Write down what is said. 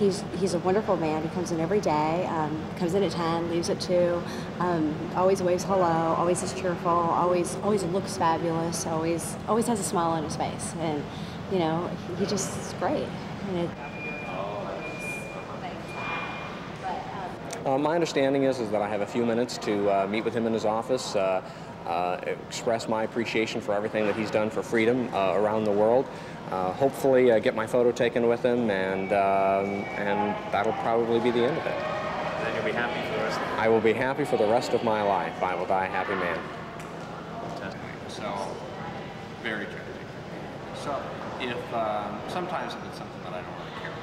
He's a wonderful man. He comes in every day, comes in at 10, leaves at 2, always waves hello, always is cheerful, always looks fabulous, always has a smile on his face. And, you know, he just is great. My understanding is that I have a few minutes to meet with him in his office, express my appreciation for everything that he's done for freedom around the world. Hopefully get my photo taken with him, and that'll probably be the end of it. And then you'll be happy for the rest of the life. I will be happy for the rest of my life. I will die a happy man. Fantastic. So, very tragic. So, if sometimes it's something that I don't really care about.